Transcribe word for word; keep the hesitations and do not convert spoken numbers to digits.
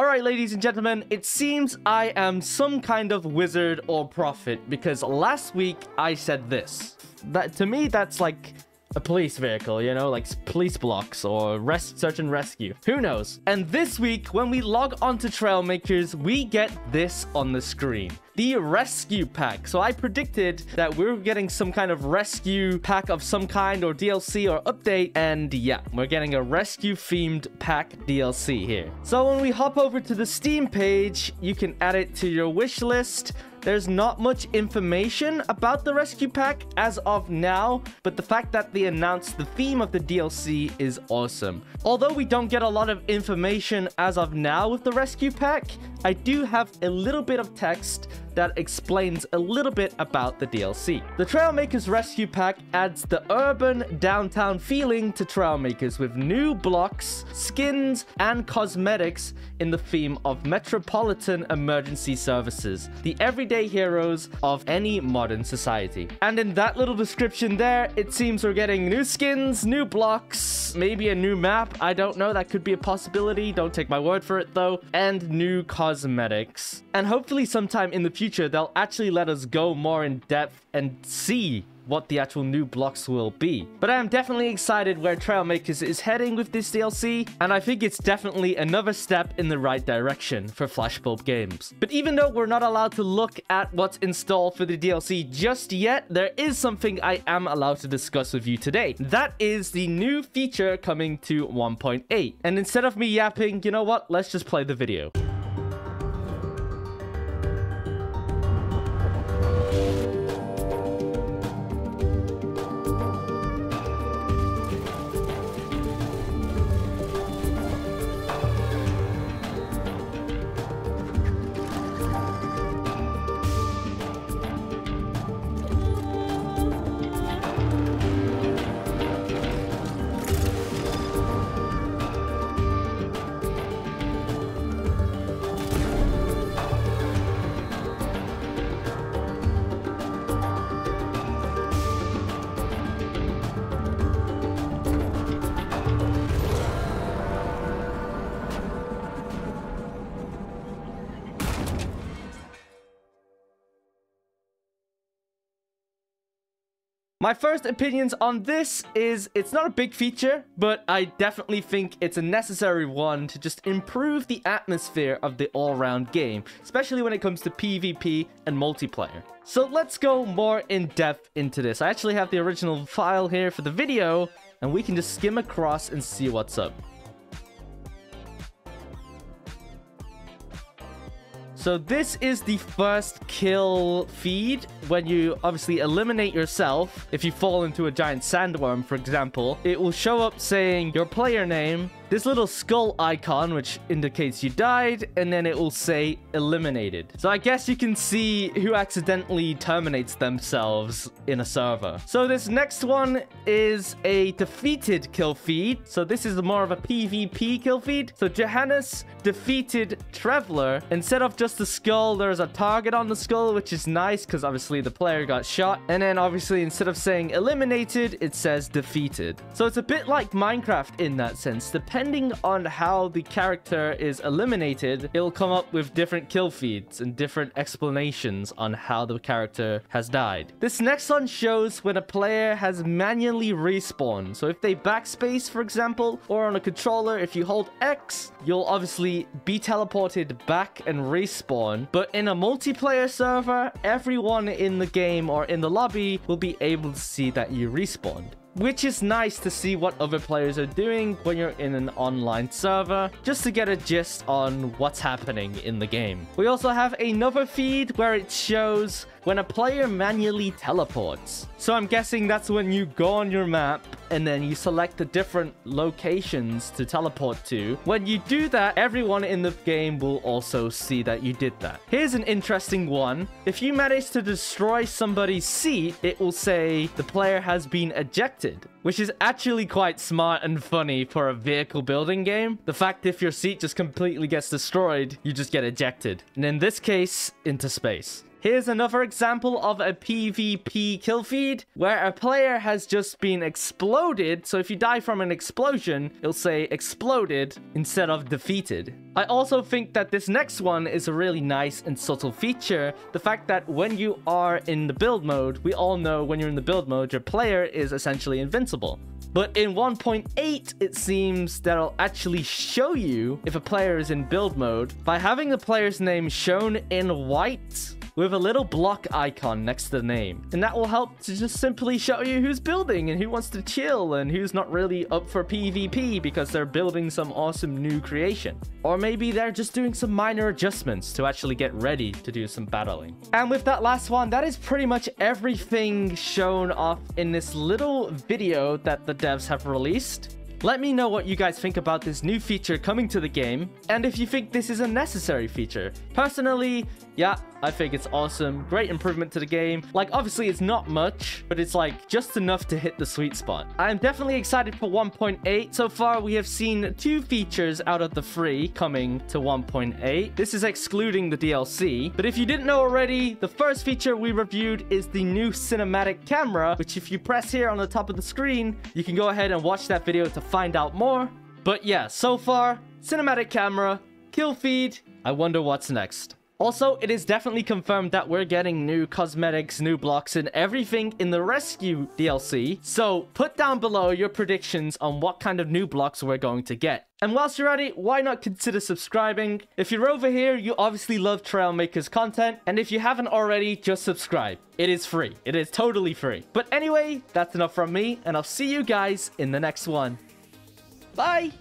Alright, ladies and gentlemen, it seems I am some kind of wizard or prophet, because last week I said this. That to me, that's like a police vehicle, you know, like police blocks or res search and rescue. Who knows? And this week, when we log onto Trailmakers, we get this on the screen. The rescue pack. So I predicted that we were getting some kind of rescue pack of some kind, or D L C or update, and yeah, we're getting a rescue themed pack D L C here. So when we hop over to the Steam page, you can add it to your wish list. There's not much information about the rescue pack as of now, but the fact that they announced the theme of the D L C is awesome. Although we don't get a lot of information as of now with the rescue pack, I do have a little bit of text that explains a little bit about the D L C. The Trailmakers Rescue Pack adds the urban downtown feeling to Trailmakers with new blocks, skins, and cosmetics in the theme of Metropolitan Emergency Services, the everyday heroes of any modern society. And in that little description there, it seems we're getting new skins, new blocks, maybe a new map. I don't know, that could be a possibility. Don't take my word for it though. And new cosmetics. And hopefully sometime in the future, Future, they'll actually let us go more in depth and see what the actual new blocks will be. But I am definitely excited where Trailmakers is heading with this D L C, and I think it's definitely another step in the right direction for Flashbulb Games. But even though we're not allowed to look at what's installed for the D L C just yet, there is something I am allowed to discuss with you today. That is the new feature coming to one point eight. And instead of me yapping, you know what? Let's just play the video. My first opinions on this is it's not a big feature, but I definitely think it's a necessary one to just improve the atmosphere of the all-round game, especially when it comes to PvP and multiplayer. So let's go more in depth into this. I actually have the original file here for the video, and we can just skim across and see what's up. So this is the first kill feed when you obviously eliminate yourself. If you fall into a giant sandworm, for example, it will show up saying your player name, this little skull icon, which indicates you died, and then it will say eliminated. So I guess you can see who accidentally terminates themselves in a server. So this next one is a defeated kill feed. So this is more of a PvP kill feed. So Johannes defeated Traveler. Instead of just the skull, there's a target on the skull, which is nice because obviously the player got shot. And then obviously instead of saying eliminated, it says defeated. So it's a bit like Minecraft in that sense. Depending on how the character is eliminated, it'll come up with different kill feeds and different explanations on how the character has died. This next one shows when a player has manually respawned. So if they backspace, for example, or on a controller, if you hold X, you'll obviously be teleported back and respawn. Spawn, but in a multiplayer server, everyone in the game or in the lobby will be able to see that you respawned, which is nice to see what other players are doing when you're in an online server, just to get a gist on what's happening in the game. We also have another feed where it shows when a player manually teleports. So I'm guessing that's when you go on your map and then you select the different locations to teleport to. When you do that, everyone in the game will also see that you did that. Here's an interesting one. If you manage to destroy somebody's seat, it will say the player has been ejected, which is actually quite smart and funny for a vehicle building game. The fact if your seat just completely gets destroyed, you just get ejected. And in this case, into space. Here's another example of a PvP kill feed where a player has just been exploded. So if you die from an explosion, it'll say exploded instead of defeated. I also think that this next one is a really nice and subtle feature. The fact that when you are in the build mode, we all know when you're in the build mode, your player is essentially invincible. But in one point eight, it seems that it'll actually show you if a player is in build mode by having the player's name shown in white with a little block icon next to the name. And that will help to just simply show you who's building and who wants to chill and who's not really up for PvP because they're building some awesome new creation. Or maybe they're just doing some minor adjustments to actually get ready to do some battling. And with that last one, that is pretty much everything shown off in this little video that the devs have released. Let me know what you guys think about this new feature coming to the game, and if you think this is a necessary feature. Personally, yeah, I think it's awesome. Great improvement to the game. Like, obviously, it's not much, but it's, like, just enough to hit the sweet spot. I'm definitely excited for one point eight. So far, we have seen two features out of the three coming to one point eight. This is excluding the D L C. But if you didn't know already, the first feature we reviewed is the new cinematic camera, which if you press here on the top of the screen, you can go ahead and watch that video to find out more. But yeah, so far, cinematic camera, kill feed. I wonder what's next. Also, it is definitely confirmed that we're getting new cosmetics, new blocks, and everything in the Rescue D L C. So put down below your predictions on what kind of new blocks we're going to get. And whilst you're at it, why not consider subscribing? If you're over here, you obviously love Trailmaker's content. And if you haven't already, just subscribe. It is free. It is totally free. But anyway, that's enough from me, and I'll see you guys in the next one. Bye!